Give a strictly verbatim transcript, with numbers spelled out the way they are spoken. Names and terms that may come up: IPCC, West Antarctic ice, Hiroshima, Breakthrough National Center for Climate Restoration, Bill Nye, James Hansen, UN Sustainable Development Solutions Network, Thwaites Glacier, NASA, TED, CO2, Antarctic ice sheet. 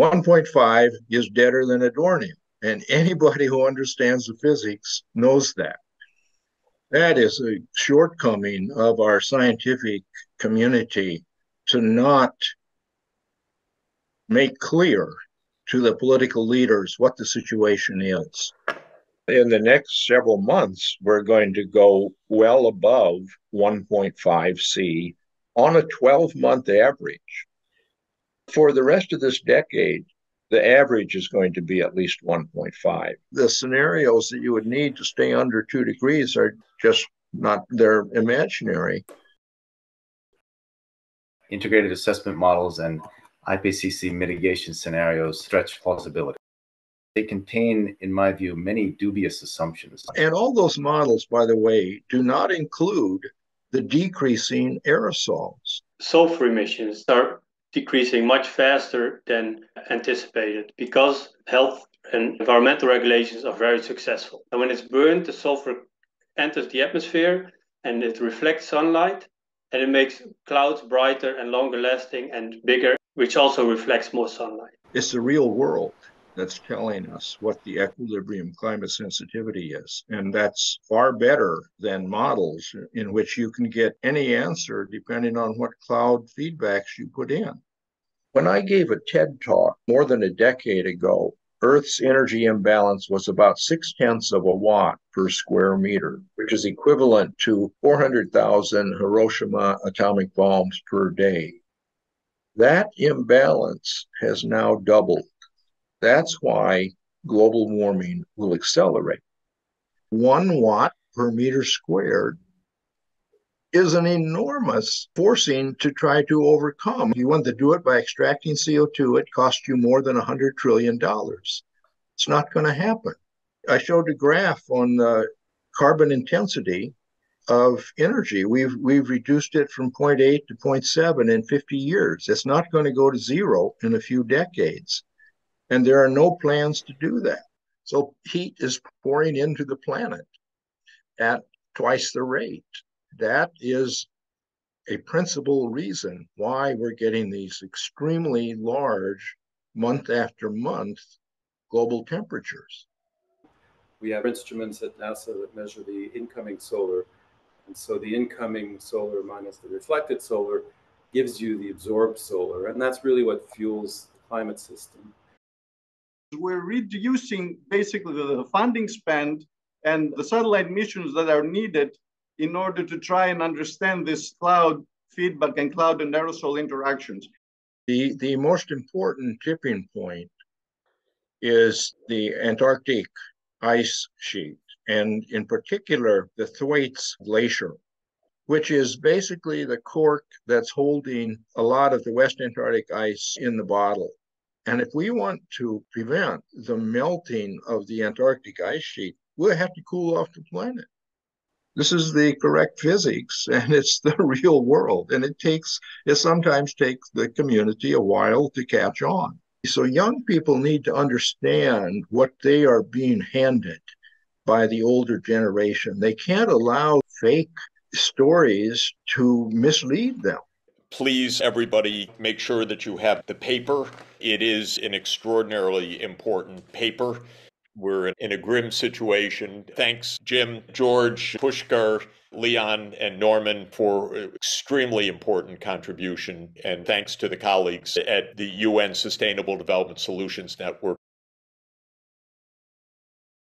one point five is deader than a doornail, and anybody who understands the physics knows that. That is a shortcoming of our scientific community, to not make clear to the political leaders what the situation is. In the next several months, we're going to go well above one point five C on a twelve-month average. For the rest of this decade, the average is going to be at least one point five. The scenarios that you would need to stay under two degrees are just not, they're imaginary. Integrated assessment models and I P C C mitigation scenarios stretch plausibility. They contain, in my view, many dubious assumptions. And all those models, by the way, do not include the decreasing aerosols. Sulfur emissions are decreasing much faster than anticipated because health and environmental regulations are very successful. And when it's burned, the sulfur enters the atmosphere and it reflects sunlight, and it makes clouds brighter and longer lasting and bigger, which also reflects more sunlight. It's the real world that's telling us what the equilibrium climate sensitivity is. And that's far better than models in which you can get any answer depending on what cloud feedbacks you put in. When I gave a TED talk more than a decade ago, Earth's energy imbalance was about six-tenths of a watt per square meter, which is equivalent to four hundred thousand Hiroshima atomic bombs per day. That imbalance has now doubled. That's why global warming will accelerate. One watt per meter squared is an enormous forcing to try to overcome. If you want to do it by extracting C O two, it costs you more than one hundred trillion dollars. It's not going to happen. I showed a graph on the carbon intensity of energy. We've, we've reduced it from zero point eight to zero point seven in fifty years. It's not going to go to zero in a few decades. And there are no plans to do that. So heat is pouring into the planet at twice the rate. That is a principal reason why we're getting these extremely large, month after month, global temperatures. We have instruments at NASA that measure the incoming solar. And so the incoming solar minus the reflected solar gives you the absorbed solar. And that's really what fuels the climate system. We're reducing basically the funding spend and the satellite missions that are needed in order to try and understand this cloud feedback and cloud and aerosol interactions. The, the most important tipping point is the Antarctic ice sheet, and in particular, the Thwaites Glacier, which is basically the cork that's holding a lot of the West Antarctic ice in the bottle. And if we want to prevent the melting of the Antarctic ice sheet, we'll have to cool off the planet. This is the correct physics, and it's the real world. And it takes, it sometimes takes the community a while to catch on. So young people need to understand what they are being handed by the older generation. They can't allow fake stories to mislead them. Please, everybody, make sure that you have the paper. It is an extraordinarily important paper. We're in a grim situation. Thanks, Jim, George, Pushkar, Leon, and Norman for an extremely important contribution. And thanks to the colleagues at the U N Sustainable Development Solutions Network.